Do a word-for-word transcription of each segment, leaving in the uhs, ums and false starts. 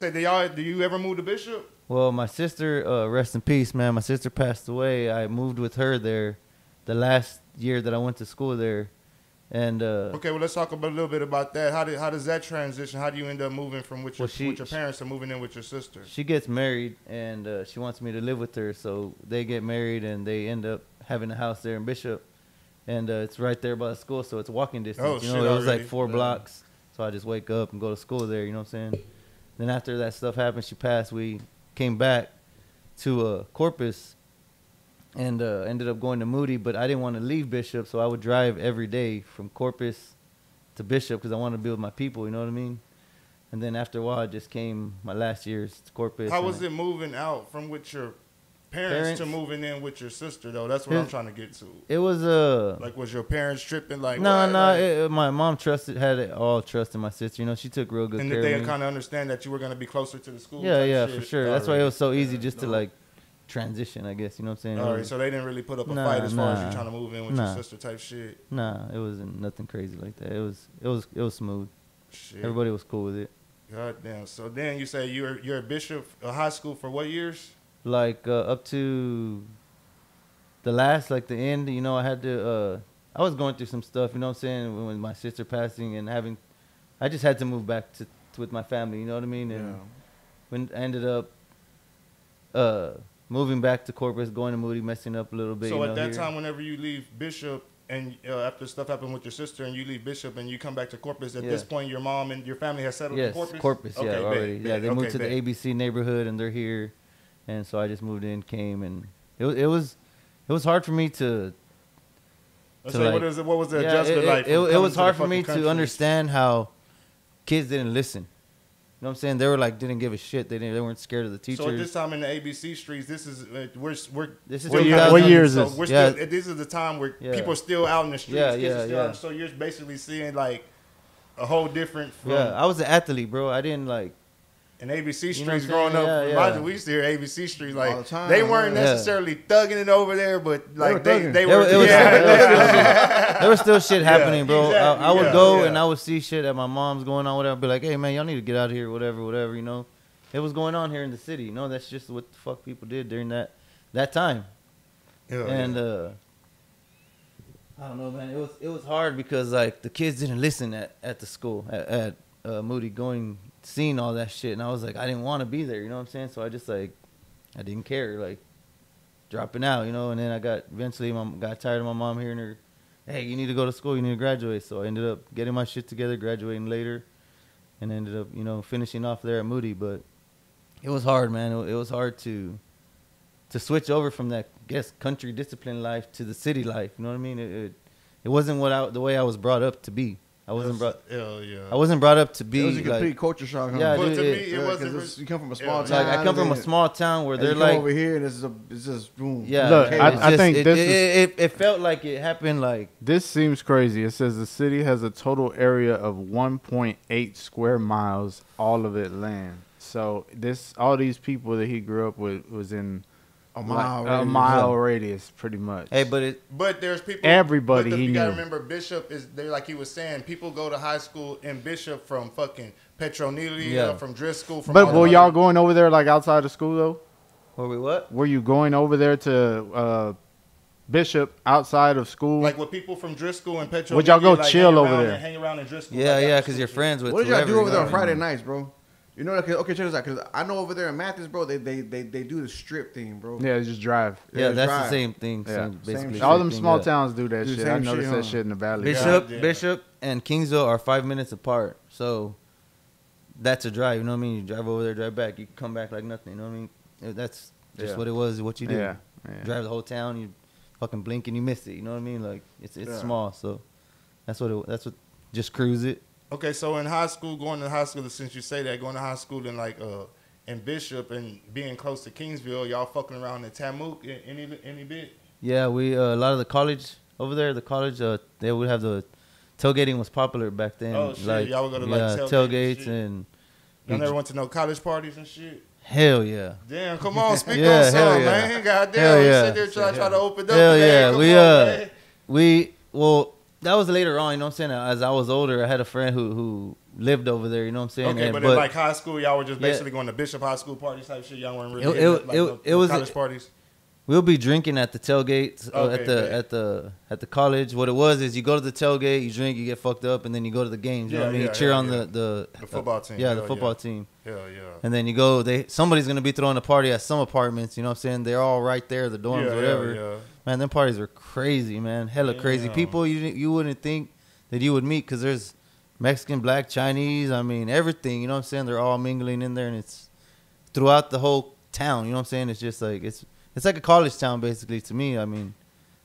Did y'all, do you ever move to Bishop? Well, my sister, uh, rest in peace, man. My sister passed away. I moved with her there the last year that I went to school there. And uh, okay, well, let's talk about a little bit about that. How did how does that transition? How do you end up moving from with your, well, she, with your parents to moving in with your sister? She gets married, and uh, she wants me to live with her, so they get married, and they end up having a house there in Bishop, and uh, it's right there by the school, so it's walking distance. Oh, you know, shit, it was already like four yeah. blocks, so I just wake up and go to school there. You know what I'm saying? Then after that stuff happened, she passed. We came back to uh, Corpus. And uh, ended up going to Moody, but I didn't want to leave Bishop, so I would drive every day from Corpus to Bishop because I wanted to be with my people, you know what I mean? And then after a while, I just came my last years to Corpus. How was it moving out from with your parents, parents to moving in with your sister, though? That's what it, I'm trying to get to. It was... Uh, like, was your parents tripping? Like, No, no. Nah, nah, my mom trusted, had it all trust in my sister. You know, she took real good and care of me. And did they kind of understand that you were going to be closer to the school? Yeah, yeah, shit. for sure. All That's right. why it was so easy yeah, just no. to, like, transition, I guess, you know what I'm saying? All right, so they didn't really put up a nah, fight as nah, far as you trying to move in with nah. your sister type shit. Nah, it wasn't nothing crazy like that. It was, it was, it was smooth. Shit. Everybody was cool with it. God damn. So then you say you're you're a Bishop uh, high school for what years? Like uh, up to the last, like the end. You know, I had to. Uh, I was going through some stuff. You know what I'm saying? When, when my sister passing and having, I just had to move back to, to with my family. You know what I mean? And yeah. when I ended up. Uh, Moving back to Corpus, going to Moody, messing up a little bit. So you know, at that here. time, whenever you leave Bishop, and uh, after stuff happened with your sister, and you leave Bishop, and you come back to Corpus, at yeah. this point, your mom and your family has settled yes, in Corpus? Corpus, okay, yeah, already. Bad, bad. Yeah, they okay, moved to bad. the A B C neighborhood, and they're here. And so I just moved in, came, and it, it was it was hard for me to... to so like, what, is it, what was the yeah, adjustment it, like? It, it, it was hard for me country? to understand how kids didn't listen. You know what I'm saying? They were like, didn't give a shit. They didn't. They weren't scared of the teachers. So at this time in the A B C streets, this is uh, we're we're this is what year is this? So we're yeah. still, this is the time where yeah. people are still out in the streets. Yeah, yeah, yeah. Out, so you're basically seeing like a whole different. From, yeah, I was an athlete, bro. I didn't like. And A B C streets you know growing yeah, up, yeah. Roger, we used to hear A B C streets like all the time, they weren't yeah. necessarily thugging it over there, but like they were. They, they were. It, it was, yeah. it was, there was still shit happening, yeah, bro. Exactly. I, I would yeah, go yeah. and I would see shit at my mom's going on, whatever. I'd be like, hey man, y'all need to get out of here, whatever, whatever. You know, it was going on here in the city. You know, that's just what the fuck people did during that that time. Yeah, and yeah. uh I don't know, man. It was it was hard because like the kids didn't listen at at the school at, at uh, Moody going. Seen all that shit, and I was like, I didn't want to be there, you know what I'm saying? So I just like, I didn't care, like dropping out, you know. And then I got eventually, my got tired of my mom hearing her, hey, you need to go to school, you need to graduate. So I ended up getting my shit together, graduating later, and ended up, you know, finishing off there at Moody. But it was hard, man. It, it was hard to to switch over from that, I guess, country discipline life to the city life. You know what I mean? It it, it wasn't what I, the way I was brought up to be. I wasn't brought. Hell yeah. I wasn't brought up to be. It was a complete like, culture shock. Huh? Yeah, but dude, to it, me, it yeah, wasn't. You come from a small yeah, town. Like, I come from a small town where and they're you come like over here, and it's, a, it's just boom. Yeah, look, I, just, I think it, this it, is, it, it, it felt like it happened. Like this seems crazy. It says the city has a total area of one point eight square miles, all of it land. So this, all these people that he grew up with was in. A mile, like, a mile radius, pretty much. Hey, but it, but there's people. Everybody, but the, he you gotta knew. remember, Bishop is there. Like he was saying, people go to high school in Bishop from fucking Petronia, yeah. from Driscoll. From but were y'all going over there like outside of school though? Were we what? Were you going over there to uh, Bishop outside of school? Like with people from Driscoll and Petronia? Would y'all go like, chill over there? Hang around in Driscoll? Yeah, like, yeah, because you're friends with. What did y'all do over there on Friday nights, bro? You know, okay, okay, check this out, because I know over there in Mathis, bro, they, they they they do the strip thing, bro. Yeah, just drive. Yeah, just that's drive. the same thing. Yeah. Same, basically same all them small thing, towns do that do shit. I noticed shit, that huh? shit in the valley. Bishop, yeah. Bishop, and Kingsville are five minutes apart, so that's a drive. You know what I mean? You drive over there, drive back. You come back like nothing. You know what I mean? That's just yeah. what it was. What you do? Yeah. Yeah. Drive the whole town. You fucking blink and you miss it. You know what I mean? Like it's it's yeah. small, so that's what it, that's what just cruise it. Okay, so in high school, going to high school, since you say that, going to high school in like uh in Bishop and being close to Kingsville, y'all fucking around in Tamook any any bit? Yeah, we uh, a lot of the college over there, the college uh, they would have the tailgating was popular back then. Oh shit, like, y'all would go to like yeah, tailgates, tailgates and y'all never went to no college parties and shit. Hell yeah! Damn, come on, speak yeah, on something, yeah. man. Goddamn, hell yeah. sit there trying try to open up. Hell yeah, we on, uh man. we well. That was later on, you know what I'm saying? As I was older, I had a friend who who lived over there, you know what I'm saying? Okay, and, but, but in like high school, y'all were just basically yeah. going to Bishop high school parties type shit. Y'all weren't really it, it, like, it, no, it no was college parties. We'll be drinking at the tailgates okay, uh, at the man. at the at the college. What it was is you go to the tailgate, you drink, you get fucked up, and then you go to the games. You yeah, know what I mean? Yeah, you cheer yeah, on yeah. the, the the football team. Uh, yeah, Hell the football yeah. team. Hell yeah. And then you go. They somebody's gonna be throwing a party at some apartments. You know what I'm saying? They're all right there, the dorms, yeah, whatever. Yeah, yeah. Man, them parties were crazy, man. Hella yeah, crazy yeah. people. You you wouldn't think that you would meet because there's Mexican, Black, Chinese. I mean, everything. You know what I'm saying? They're all mingling in there, and it's throughout the whole town. You know what I'm saying? It's just like it's. It's like a college town, basically, to me. I mean,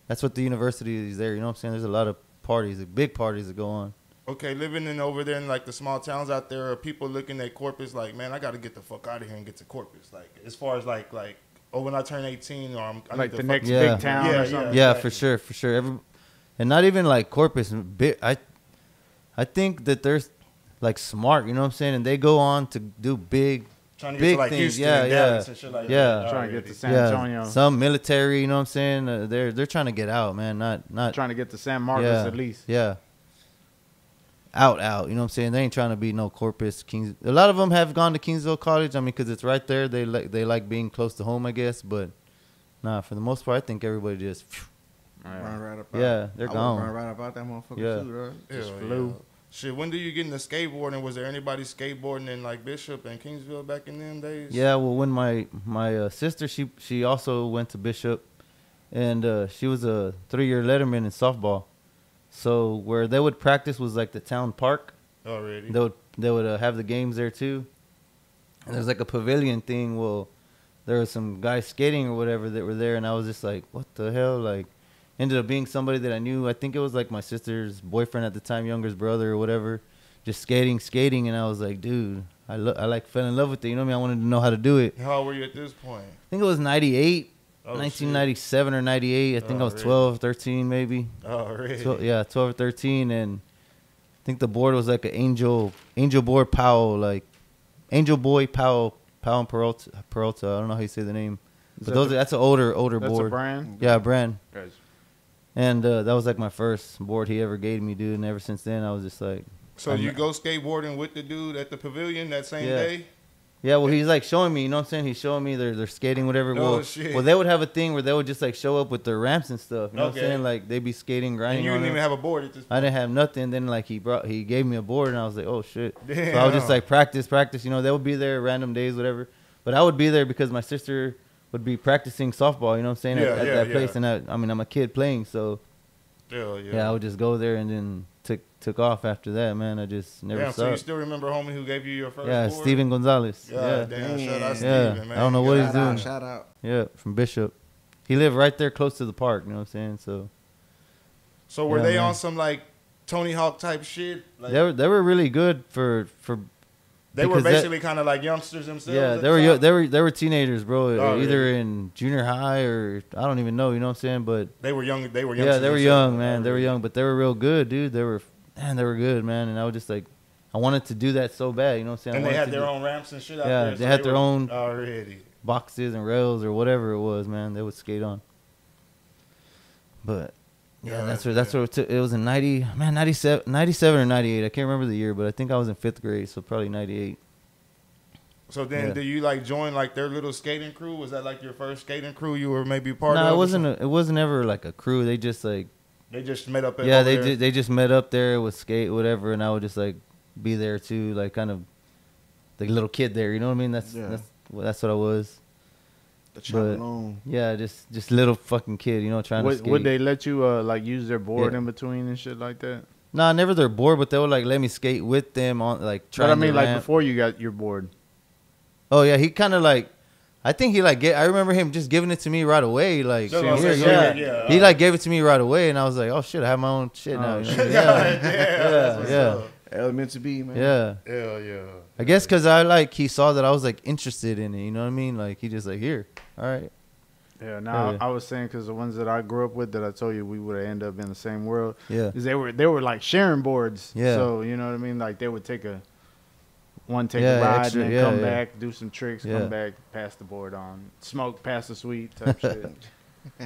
that's what the university is there. You know what I'm saying? There's a lot of parties, like big parties that go on. Okay, living in over there in, like, the small towns out there, are people looking at Corpus like, man, I got to get the fuck out of here and get to Corpus. Like, as far as, like, like oh, when I turn eighteen or I'm... I like the, the next yeah. big town yeah, or something. Yeah, yeah, for sure, for sure. Every, and not even, like, Corpus. I, I think that they're, like, smart, you know what I'm saying? And they go on to do big... Trying to get Big to like things, Houston, yeah, Dallas yeah, and shit like yeah. that. Trying to get to San yeah. Antonio. Some military, you know what I'm saying? Uh, they're they're trying to get out, man. Not not trying to get to San Marcos yeah, at least. Yeah. Out, out. You know what I'm saying? They ain't trying to be no Corpus Kings. A lot of them have gone to Kingsville College. I mean, because it's right there. They like they like being close to home, I guess. But nah, for the most part, I think everybody just phew, right. run right up. Out. Yeah, they're I gone. Run right up out that motherfucker yeah. too, bro. Just Ew, flew. Yeah. Shit, when did you get into skateboarding? Was there anybody skateboarding in like Bishop and Kingsville back in them days? Yeah, well, when my my uh, sister, she she also went to Bishop, and uh, she was a three-year letterman in softball. So where they would practice was like the town park. Already. They would they would uh, have the games there too. And there's like a pavilion thing. Well, there was some guys skating or whatever that were there, and I was just like, what the hell, like. Ended up being somebody that I knew. I think it was like my sister's boyfriend at the time, younger's brother or whatever, just skating, skating. And I was like, dude, I, lo I like fell in love with it. You know what I mean? I wanted to know how to do it. How old were you at this point? I think it was ninety-eight, oh, nineteen ninety-seven shit. Or ninety-eight. I think oh, I was really? twelve, thirteen maybe. Oh, really? twelve, yeah, twelve or thirteen. And I think the board was like an angel, angel board Powell, like angel boy Powell, Powell Peralta. Peralta. I don't know how you say the name. But that those the, are, that's an older, older that's board. That's a brand? Yeah, a brand. Guys. And uh, that was like my first board he ever gave me, dude. And ever since then, I was just like. So I'm you go skateboarding with the dude at the pavilion that same yeah. day? Yeah, well, he's like showing me, you know what I'm saying? He's showing me they're, they're skating, whatever. No well, shit. Well, they would have a thing where they would just like show up with their ramps and stuff. You know okay. what I'm saying? Like they'd be skating, grinding. And you didn't even have a board at this point. I didn't have nothing. Then like he brought, he gave me a board and I was like, oh shit. Damn. So I was just like practice, practice. You know, they would be there random days, whatever. But I would be there because my sister would be practicing softball, you know what I'm saying, yeah, at, at yeah, that yeah. place. And I, I mean, I'm a kid playing, so yeah, yeah. yeah, I would just go there and then took took off after that, man. I just never stopped. So you still remember homie who gave you your first Yeah, board? Steven Gonzalez. God, yeah, damn, shout out Steven, yeah. man. I don't know shout what he's doing. Out, shout out. Yeah, from Bishop. He lived right there close to the park, you know what I'm saying? So So were yeah, they man. on some like Tony Hawk type shit? Like, they were they were really good for for They because were basically kind of like youngsters themselves. Yeah, they were, they were they were teenagers, bro. Oh, either really? in junior high or I don't even know. You know what I'm saying? But they were young. They were young. Yeah, they were young, man. They were young, but they were real good, dude. They were, man. They were good, man. And I was just like, I wanted to do that so bad. You know what I'm saying? And I they had their do, own ramps and shit. Out yeah, there, they so had they their own already. boxes and rails or whatever it was, man. They would skate on. But yeah, yeah that's where that's where it, took. It was in ninety, man, ninety-seven, ninety-seven or ninety-eight. I can't remember the year, but I think I was in fifth grade, so probably ninety-eight. So then, yeah. did you like join like their little skating crew? Was that like your first skating crew you were maybe part nah, of? No, it wasn't. A, it wasn't ever like a crew. They just like they just met up. At yeah, they ju they just met up there with skate whatever, and I would just like be there too, like kind of the little kid there. You know what I mean? That's yeah. that's well, that's what I was. But, yeah, just just little fucking kid, you know, trying what, to skate. Would they let you uh, like use their board yeah. in between and shit like that? Nah, never their board, but they would like let me skate with them on like. But I mean, like ramp. before you got your board. Oh yeah, he kind of like, I think he like get. I remember him just giving it to me right away, like so here, here, yeah. yeah uh, he like gave it to me right away, and I was like, oh shit, I have my own shit oh, now. You know? Shit. Yeah, yeah, yeah. Element to be, man. Yeah, hell yeah. I guess because I like he saw that I was like interested in it. You know what I mean? Like he just like here. All right. Yeah. Now yeah. I was saying because the ones that I grew up with that I told you we would end up in the same world. Yeah. Because they were they were like sharing boards. Yeah. So you know what I mean? Like they would take a one take yeah, a ride extra, and then yeah, come yeah. back, do some tricks, yeah. come back, pass the board on, smoke, pass the sweet type shit.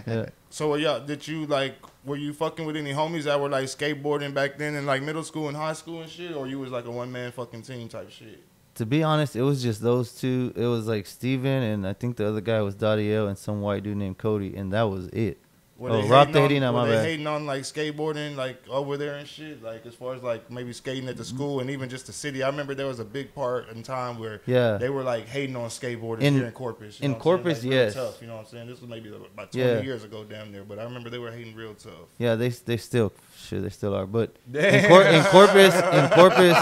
Yeah. So yeah, did you like were you fucking with any homies that were like skateboarding back then in like middle school and high school and shit, or you was like a one man fucking team type shit? To be honest, it was just those two. It was like Steven and I think the other guy was Dottie L and some white dude named Cody, and that was it. Were oh, Rob the hating on my bad. Were they hating on like skateboarding like over there and shit? Like as far as like maybe skating at the school and even just the city. I remember there was a big part in time where yeah. they were like hating on skateboarders in, here in Corpus. You know in Corpus, like, yes. Tough, you know what I'm saying? This was maybe about twenty yeah. years ago down there, but I remember they were hating real tough. Yeah, they they still sure they still are, but in, Cor in Corpus, in Corpus,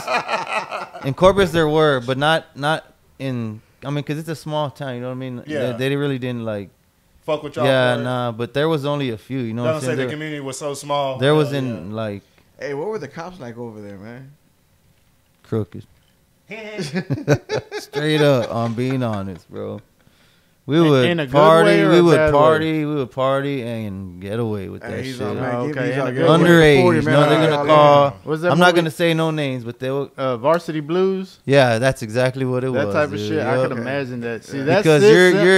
in Corpus there were, but not not in. I mean, because it's a small town. You know what I mean? Yeah, they, they really didn't like. Fuck with y'all. Yeah, heard. Nah, but there was only a few, you know what I'm saying? Don't say the community was so small. There was in, yeah. like... Hey, what were the cops like over there, man? Crooked. Straight up, I'm being honest, bro. We would in, party, in we would party, way? we would party and get away with that hey, shit. Like, oh, okay. Underage, forty, no, they're gonna oh, call. Yeah. I'm movie? not gonna say no names, but they were uh, Varsity Blues. Yeah, that's exactly what it that was. That type of dude. shit, I okay. could imagine that. See, that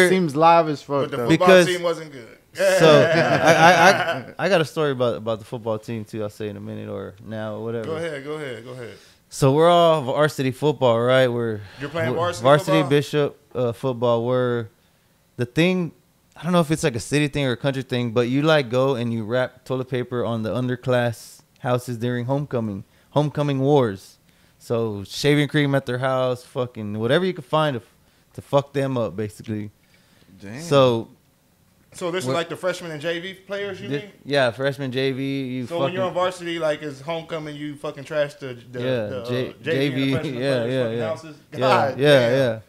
seems live as fuck. But the football because, team wasn't good. So I, I, I, I got a story about about the football team too. I'll say in a minute or now or whatever. Go ahead, go ahead, go ahead. So we're all varsity football, right? We're you're playing varsity, varsity Bishop uh, football. We're The thing, I don't know if it's like a city thing or a country thing, but you like go and you wrap toilet paper on the underclass houses during homecoming, homecoming wars. So shaving cream at their house, fucking whatever you can find to, to fuck them up, basically. Damn. So, so this is like the freshman and J V players, you this, mean? Yeah, freshman J V. You so fucking, when you're on varsity, like it's homecoming, you fucking trash the, the, yeah, the uh, J, J V, J V and the yeah, yeah, yeah, houses. God, yeah, yeah, yeah, yeah.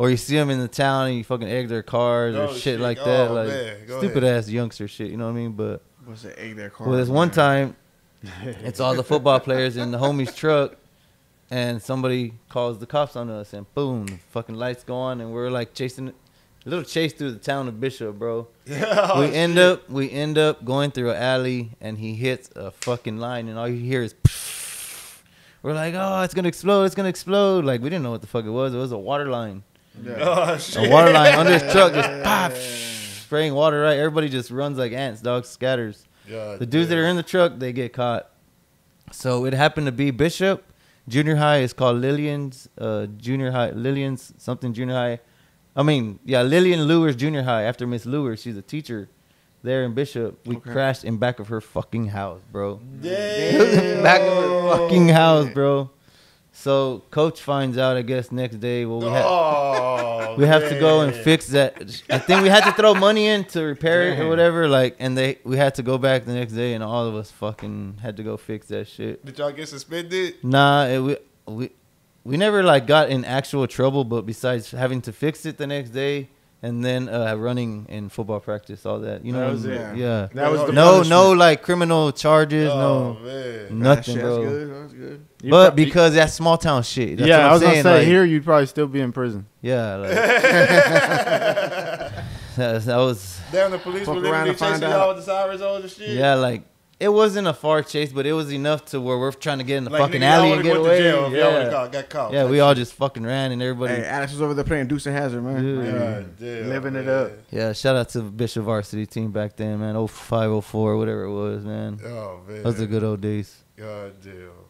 Or you see them in the town and you fucking egg their cars oh, or shit, shit like that. Oh, like stupid ahead. ass youngster shit, you know what I mean? But what's the egg their car? Well, there's one time it's all the football players in the homie's truck and somebody calls the cops on us and boom, the fucking lights go on and we're like chasing a little chase through the town of Bishop, bro. Yeah, we shit. end up we end up going through an alley and he hits a fucking line and all you hear is poof. We're like, oh, it's gonna explode, it's gonna explode. Like we didn't know what the fuck it was. It was a water line. Yeah. Oh, shit. A water line under his truck just pop, spraying water, right? Everybody just runs like ants, dog, scatters. God, the dudes damn. that are in the truck, they get caught. So it happened to be Bishop Junior High. It's called Lillian's uh, Junior High. Lillian's something Junior High. I mean, yeah, Lillian Lewis Junior High. After Miss Lewis, she's a teacher there in Bishop. We okay. crashed in back of her fucking house, bro. Damn. Back of her fucking house, bro. So coach finds out, I guess, next day. Well, we, oh, ha we have to go and fix that. I think we had to throw money in to repair damn. it or whatever. Like, and they we had to go back the next day, and all of us fucking had to go fix that shit. Did y'all get suspended? Nah, it, we we we never like got in actual trouble, but besides having to fix it the next day. And then uh, running in football practice, all that. You know, that was it. Yeah. yeah. That was the no, punishment. no, like criminal charges, oh, no, man. nothing, that bro. Good. That was good. But because that's small town shit. That's yeah, what I'm I was saying, gonna say like, here you'd probably still be in prison. Yeah. Like, that, was, that was. Damn, the police were literally chasing y'all with the sirens on the shit. Yeah, like. It wasn't a far chase, but it was enough to where we're trying to get in the like, fucking nigga, alley and get away. Jail, yeah, got, got caught. yeah we all just fucking ran and everybody. Hey, Alex was over there playing Deuce and Hazard, man. Dude, Dude, living man. it up. Yeah, shout out to the Bishop varsity team back then, man. oh five, oh four, whatever it was, man. Oh, man. Those are good old days. God damn.